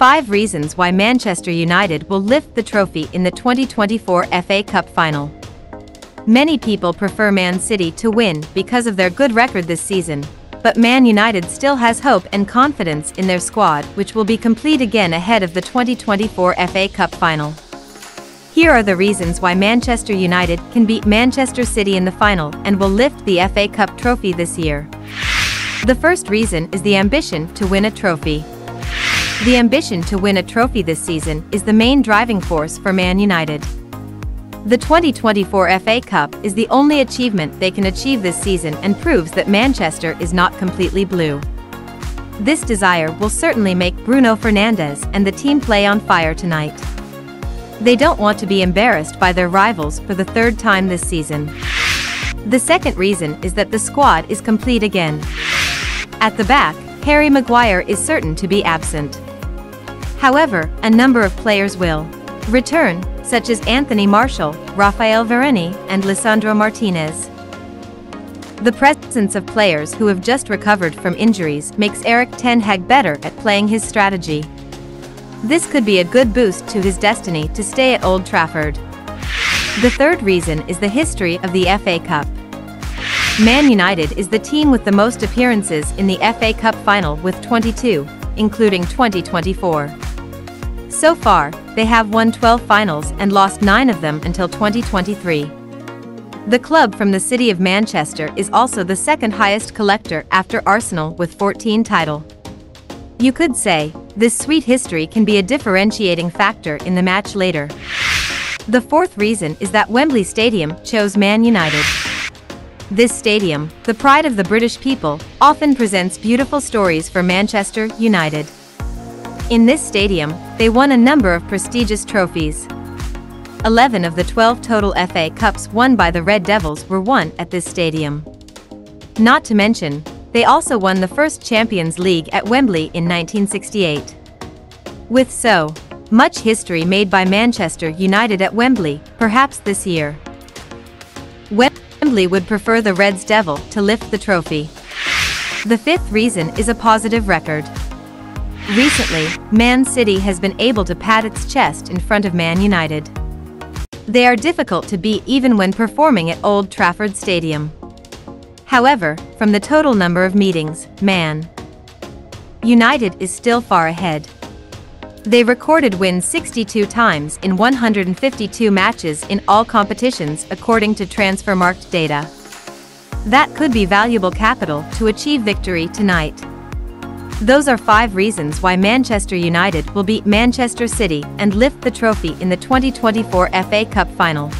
5 Reasons Why Manchester United Will Lift the Trophy in the 2024 FA Cup Final. Many people prefer Man City to win because of their good record this season, but Man United still has hope and confidence in their squad, which will be complete again ahead of the 2024 FA Cup Final. Here are the reasons why Manchester United can beat Manchester City in the final and will lift the FA Cup trophy this year. The first reason is the ambition to win a trophy. The ambition to win a trophy this season is the main driving force for Man United. The 2024 FA Cup is the only achievement they can achieve this season and proves that Manchester is not completely blue. This desire will certainly make Bruno Fernandes and the team play on fire tonight. They don't want to be embarrassed by their rivals for the third time this season. The second reason is that the squad is complete again. At the back, Harry Maguire is certain to be absent. However, a number of players will return, such as Anthony Martial, Raphael Varane, and Lisandro Martinez. The presence of players who have just recovered from injuries makes Erik Ten Hag better at playing his strategy. This could be a good boost to his destiny to stay at Old Trafford. The third reason is the history of the FA Cup. Man United is the team with the most appearances in the FA Cup final with 22, including 2024. So far, they have won 12 finals and lost 9 of them until 2023. The club from the city of Manchester is also the second highest collector after Arsenal with 14 titles. You could say, this sweet history can be a differentiating factor in the match later. The fourth reason is that Wembley Stadium chose Man United. This stadium, the pride of the British people, often presents beautiful stories for Manchester United. In this stadium, they won a number of prestigious trophies. 11 of the 12 total FA Cups won by the Red Devils were won at this stadium. Not to mention, they also won the first Champions League at Wembley in 1968. With so much history made by Manchester United at Wembley, perhaps this year Wembley would prefer the Reds Devil to lift the trophy. The fifth reason is a positive record. Recently, Man City has been able to pat its chest in front of Man United. They are difficult to beat even when performing at Old Trafford Stadium. However, from the total number of meetings, Man United is still far ahead. They recorded wins 62 times in 152 matches in all competitions according to Transfermarkt data. That could be valuable capital to achieve victory tonight. Those are 5 reasons why Manchester United will beat Manchester City and lift the trophy in the 2024 FA Cup Final.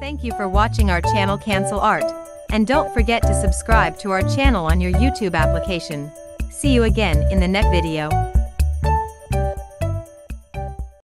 Thank you for watching our channel KANCIL ART. And don't forget to subscribe to our channel on your YouTube application. See you again in the next video.